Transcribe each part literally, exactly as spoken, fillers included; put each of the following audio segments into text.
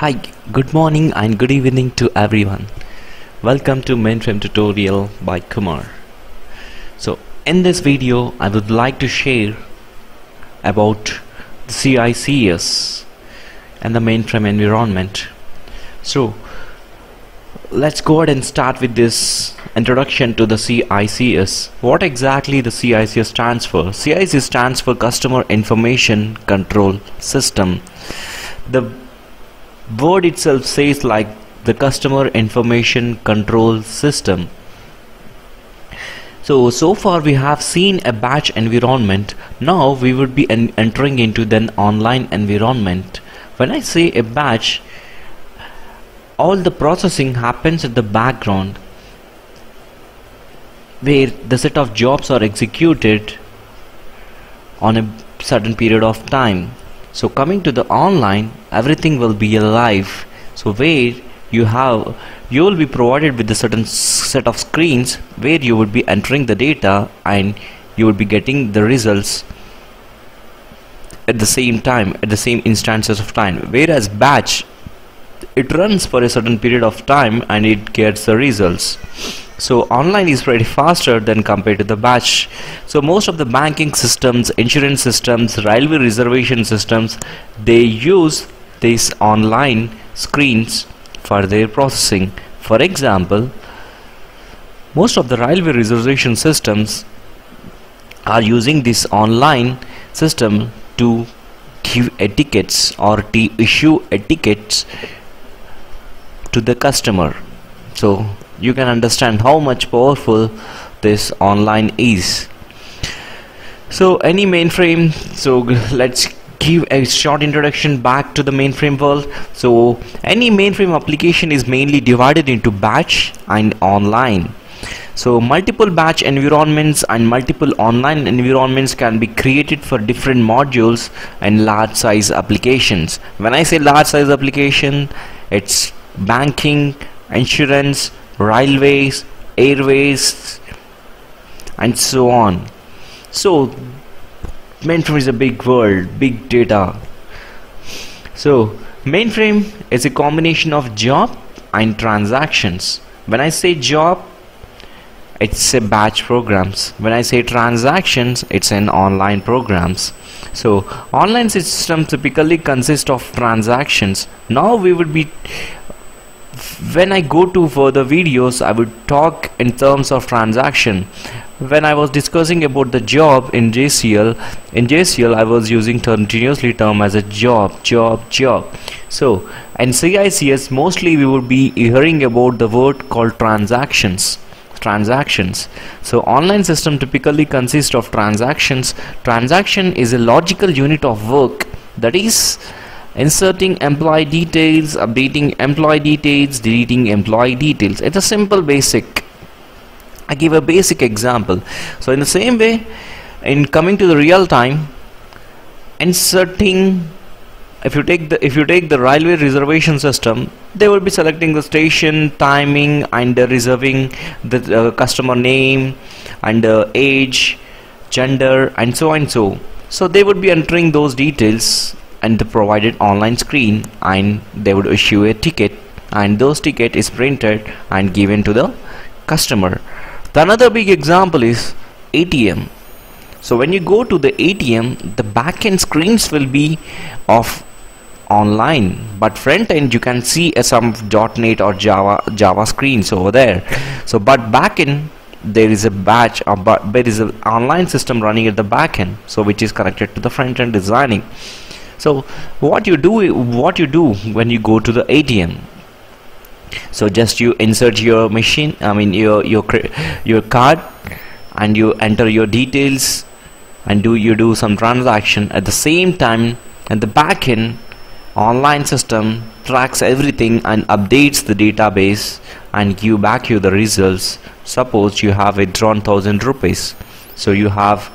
Hi, good morning and good evening to everyone. Welcome to Mainframe Tutorial by Kumar. So in this video I would like to share about the C I C S and the mainframe environment. So let's go ahead and start with this introduction to the C I C S. What exactly the C I C S stands for? C I C S stands for Customer Information Control System. The word itself says like the Customer Information Control System. So, so far we have seen a batch environment. Now we would be en entering into an online environment. When I say a batch, all the processing happens at the background where the set of jobs are executed on a certain period of time. So coming to the online, everything will be live. So where you have you will be provided with a certain set of screens where you would be entering the data and you would be getting the results at the same time, at the same instances of time. Whereas batch, it runs for a certain period of time and it gets the results. So online is pretty faster than compared to the batch. So most of the banking systems, insurance systems, railway reservation systems, they use these online screens for their processing. For example, most of the railway reservation systems are using this online system to give etiquettes or to issue etiquettes to the customer. So you can understand how much powerful this online is. So any mainframe, so let's give a short introduction back to the mainframe world. So any mainframe application is mainly divided into batch and online. So multiple batch environments and multiple online environments can be created for different modules and large size applications. When I say large size application, it's banking, insurance, railways, airways, and so on. So mainframe is a big world, big data. So mainframe is a combination of job and transactions. When I say job, it's a batch programs. When I say transactions, it's an online programs. So online systems typically consist of transactions. Now we would be when I go to further videos, I would talk in terms of transaction. When I was discussing about the job in J C L, in J C L I was using continuously term as a job, job, job. So in C I C S mostly we would be hearing about the word called transactions. Transactions. So online system typically consists of transactions. Transaction is a logical unit of work, that is inserting employee details, updating employee details, deleting employee details. It's a simple basic. I give a basic example. So in the same way, in coming to the real time, inserting, if you take the if you take the railway reservation system, they will be selecting the station, timing, and uh, reserving the uh, customer name and uh, age, gender, and so and so. So they would be entering those details and the provided online screen, and they would issue a ticket, and those ticket is printed and given to the customer. The another big example is A T M. So when you go to the A T M, the back-end screens will be of online, but front-end you can see uh, some .NET or Java Java screens over there. So but back-end, there is a batch or but there is an online system running at the back-end, so which is connected to the front-end designing. So what you do what you do when you go to the A T M, so just you insert your machine I mean your your your card, and you enter your details, and do you do some transaction at the same time. At the back end, online system tracks everything and updates the database and give back you the results. Suppose you have withdrawn thousand rupees, so you have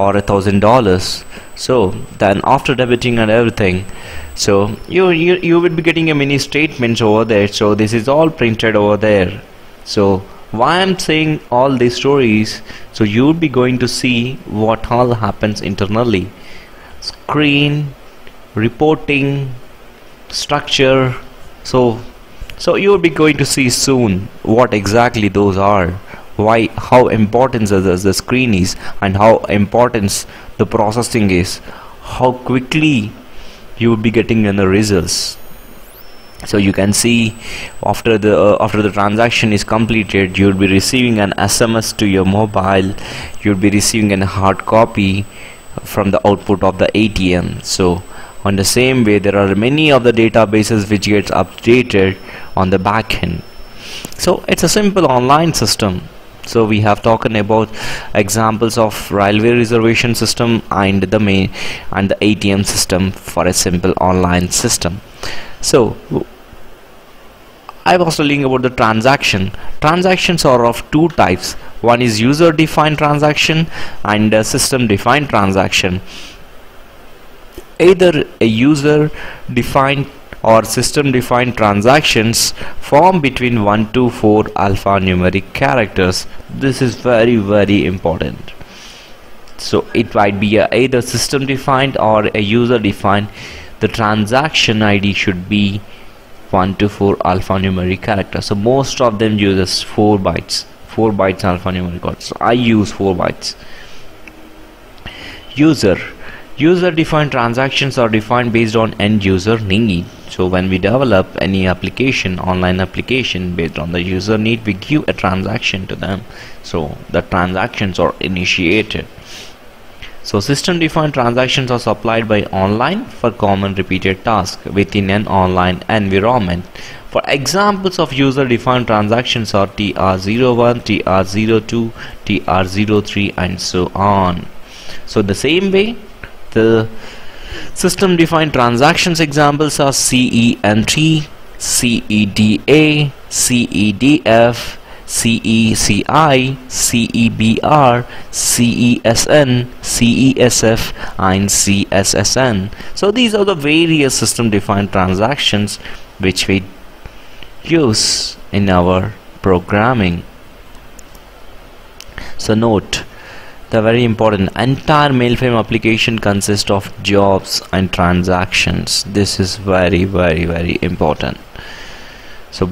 or a thousand dollars. So then after debiting and everything, so you, you you would be getting a mini statements over there. So this is all printed over there. So why I'm saying all these stories, so you would be going to see what all happens internally: screen, reporting, structure. So so you'll be going to see soon what exactly those are, why, how important the, the screen is, and how important the processing is, how quickly you would be getting in the results. So you can see after the uh, after the transaction is completed, you would be receiving an S M S to your mobile, you would be receiving a hard copy from the output of the A T M. So on the same way, there are many of the databases which gets updated on the back end. So it's a simple online system. So we have talked about examples of railway reservation system and the main and the A T M system for a simple online system. So I was telling about the transaction. Transactions are of two types. One is user defined transaction and uh, system defined transaction. Either a user defined or system defined transactions form between one to four alphanumeric characters. This is very very important. So it might be a either system defined or a user defined. The transaction I D should be one to four alphanumeric characters. So most of them uses four bytes four bytes alphanumeric characters. So I use four bytes. User User defined transactions are defined based on end user need. So when we develop any application, online application, based on the user need, we give a transaction to them. So the transactions are initiated. So system defined transactions are supplied by online for common repeated tasks within an online environment. For examples of user defined transactions are T R zero one, T R zero two, T R zero three, and so on. So the same way, the system defined transactions examples are C E N T, C E D A, C E D F, C E C I, C E B R, C E S N, C E S F, and C S S N. So these are the various system defined transactions which we use in our programming. So note the very important, entire mainframe application consists of jobs and transactions. This is very very very important. So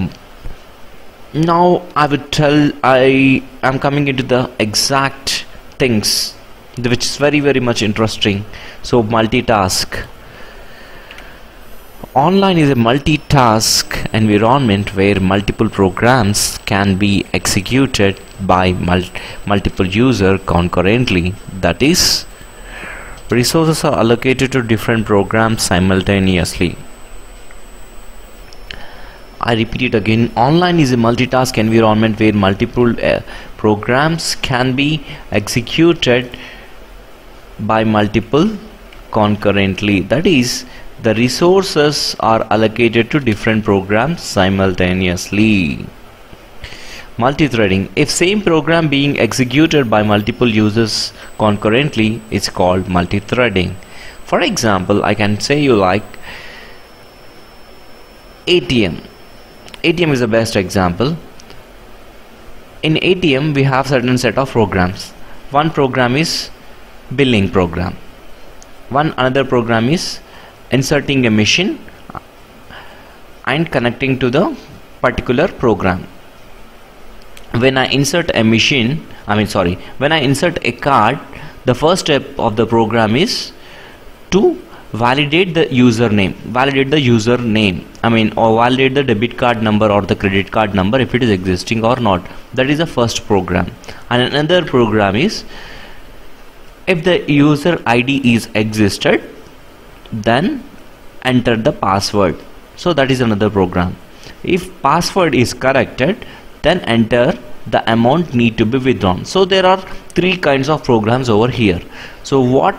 now I would tell I am coming into the exact things which is very very much interesting. So multitask. Online is a multitask environment where multiple programs can be executed by mul multiple users concurrently. That is, resources are allocated to different programs simultaneously. I repeat it again, online is a multitask environment where multiple uh, programs can be executed by multiple concurrently. That is, the resources are allocated to different programs simultaneously. Multithreading. If same program being executed by multiple users concurrently, it's called multithreading. For example, I can say you like A T M. A T M is the best example. In A T M, we have certain set of programs. One program is billing program. One another program is inserting a machine and connecting to the particular program. When I insert a machine, I mean sorry, when I insert a card, the first step of the program is to validate the username, validate the username, I mean or validate the debit card number or the credit card number if it is existing or not. That is the first program. And another program is if the user I D is existed, then enter the password. So that is another program. If password is corrected, then enter the amount need to be withdrawn. So there are three kinds of programs over here. So what,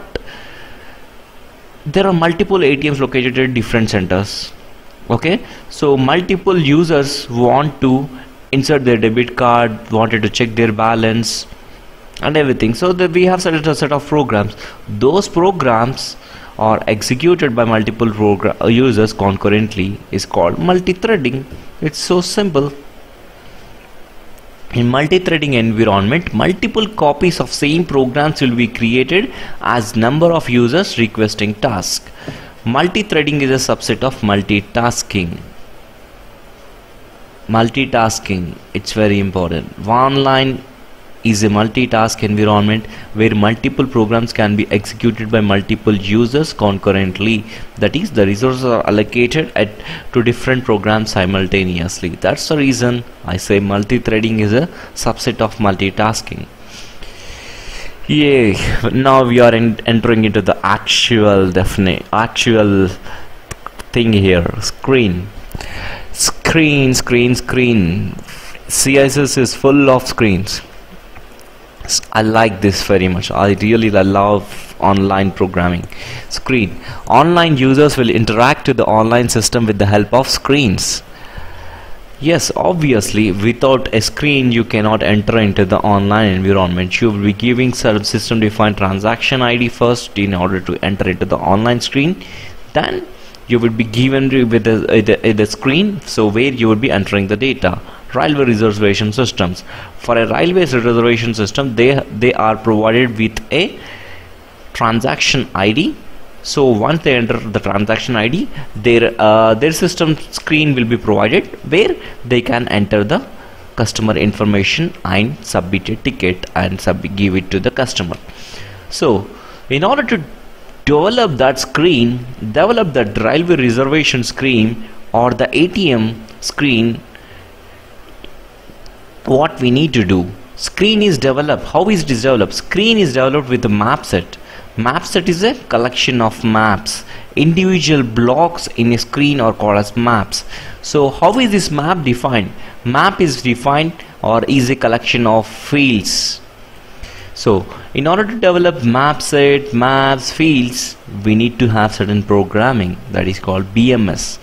there are multiple A T Ms located at different centers. Okay, so multiple users want to insert their debit card, wanted to check their balance and everything. So that we have set a set of programs. Those programs or executed by multiple program users concurrently is called multithreading. It's so simple. In multithreading environment, multiple copies of same programs will be created as number of users requesting task. Multi-threading is a subset of multitasking. Multitasking, it's very important. One line is a multitask environment where multiple programs can be executed by multiple users concurrently. That is, the resources are allocated at to different programs simultaneously. That's the reason I say multi-threading is a subset of multitasking. Yay, now we are in, entering into the actual defini- actual thing here. Screen. Screen, screen, screen. C I C S is full of screens. I like this very much. I really love online programming. Screen. Online users will interact with the online system with the help of screens. Yes, obviously, without a screen you cannot enter into the online environment. You will be giving system defined transaction I D first in order to enter into the online screen. Then you will be given with a, a, a screen, so where you will be entering the data. Railway reservation systems. For a railway reservation system, they they are provided with a transaction I D. So once they enter the transaction I D, their uh, their system screen will be provided where they can enter the customer information and submit a ticket and sub give it to the customer. So in order to develop that screen, develop that railway reservation screen or the A T M screen, what we need to do, screen is developed. How is it developed? Screen is developed with the map set. Map set is a collection of maps. Individual blocks in a screen are called as maps. So how is this map defined? Map is defined or is a collection of fields. So in order to develop map set, maps, fields, we need to have certain programming that is called B M S.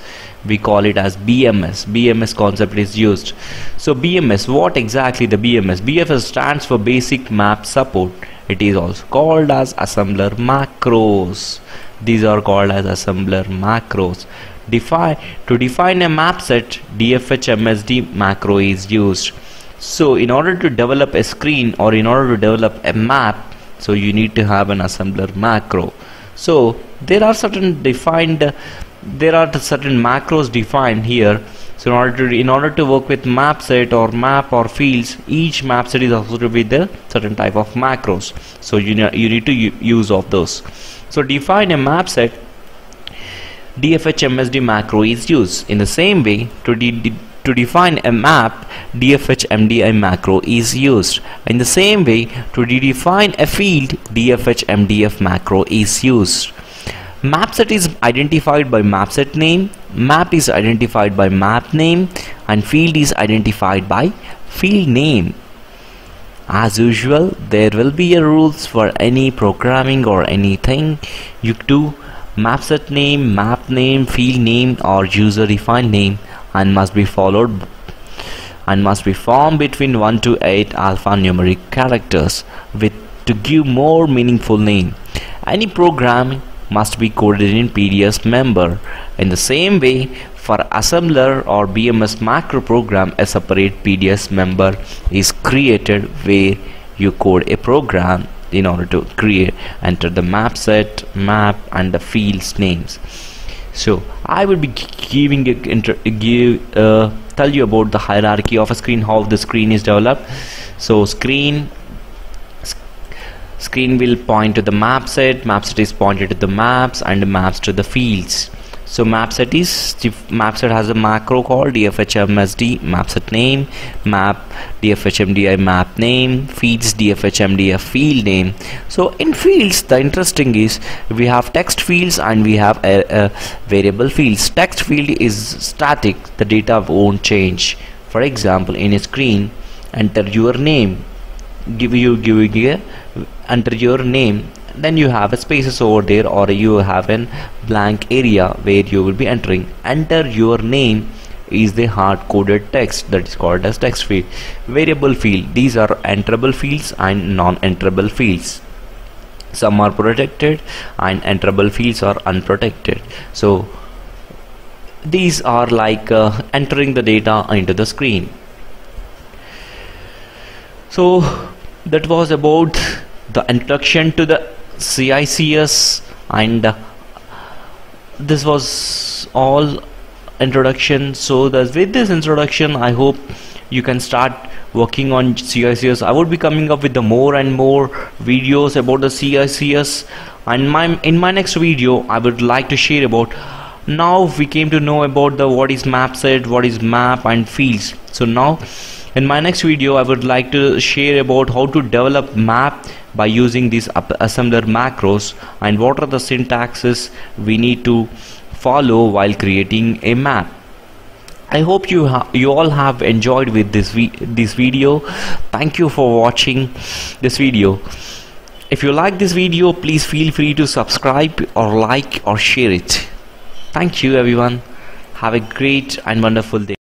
We call it as B M S. B M S concept is used. So B M S, what exactly the B M S? B F S stands for basic map support. It is also called as assembler macros. These are called as assembler macros. Define to define a map set, D F H M S D macro is used. So in order to develop a screen or in order to develop a map, so you need to have an assembler macro. So there are certain defined uh, there are certain macros defined here. So in order to in order to work with map set or map or fields, each map set is associated with a certain type of macros, so you know you need to use of those. So define a map set, D F H M S D macro is used. In the same way, to de de to define a map, D F H M D I macro is used. In the same way, to de define a field, D F H M D F macro is used. Map set is identified by map set name, map is identified by map name, and field is identified by field name. As usual, there will be a rules for any programming or anything you do. Map set name, map name, field name or user defined name, and must be followed and must be formed between one to eight alphanumeric characters with to give more meaningful name. Any programming must be coded in P D S member. In the same way, for assembler or B M S macro program, a separate P D S member is created where you code a program in order to create enter the map set, map and the fields names. So I will be giving a give uh, tell you about the hierarchy of a screen, how the screen is developed. So screen Screen will point to the map set, map set is pointed to the maps, and maps to the fields. So map set is map set has a macro called D F H M S D map set name, map D F H M D I map name, fields D F H M D F field name. So in fields, the interesting is we have text fields and we have a, a variable fields. Text field is static, the data won't change. For example, in a screen, enter your name. Give you giving a enter your name, then you have a spaces over there or you have an blank area where you will be entering. Enter your name is the hard-coded text that is called as text field. Variable field, these are enterable fields and non-enterable fields. Some are protected and enterable fields are unprotected. So these are like uh, entering the data into the screen. So that was about the introduction to the C I C S and this was all introduction. So that with this introduction, I hope you can start working on C I C S. I would be coming up with the more and more videos about the C I C S, and my in my next video I would like to share about, now we came to know about the what is map set, what is map and fields. So now in my next video I would like to share about how to develop map by using these assembler macros and what are the syntaxes we need to follow while creating a map. I hope you ha you all have enjoyed with this vi this video. Thank you for watching this video. If you like this video, please feel free to subscribe or like or share it. Thank you everyone. Have a great and wonderful day.